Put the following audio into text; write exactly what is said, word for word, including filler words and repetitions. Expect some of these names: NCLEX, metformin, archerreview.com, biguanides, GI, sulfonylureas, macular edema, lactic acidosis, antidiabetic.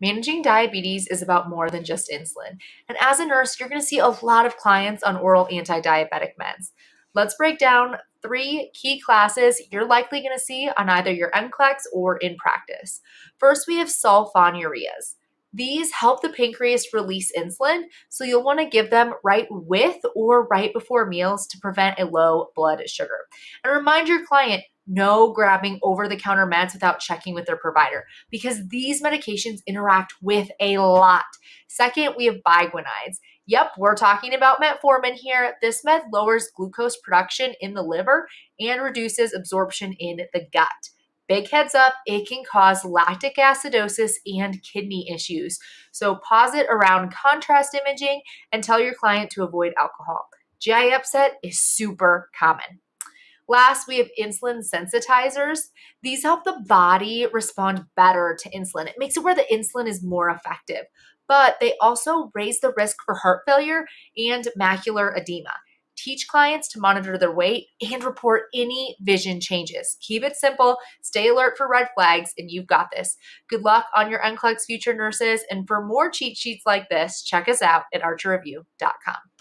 Managing diabetes is about more than just insulin. And as a nurse, you're going to see a lot of clients on oral anti-diabetic meds. Let's break down three key classes you're likely going to see on either your N C L E X or in practice. First, we have sulfonylureas. These help the pancreas release insulin, so you'll want to give them right with or right before meals to prevent a low blood sugar. And remind your client, no grabbing over-the-counter meds without checking with their provider, because these medications interact with a lot. Second, we have biguanides. Yep, we're talking about metformin here. This med lowers glucose production in the liver and reduces absorption in the gut. Big heads up, it can cause lactic acidosis and kidney issues. So pause it around contrast imaging and tell your client to avoid alcohol. G I upset is super common. Last, we have insulin sensitizers. These help the body respond better to insulin. It makes it where the insulin is more effective, but they also raise the risk for heart failure and macular edema. Teach clients to monitor their weight and report any vision changes. Keep it simple, stay alert for red flags, and you've got this. Good luck on your N C L E X, future nurses, and for more cheat sheets like this, check us out at archer review dot com.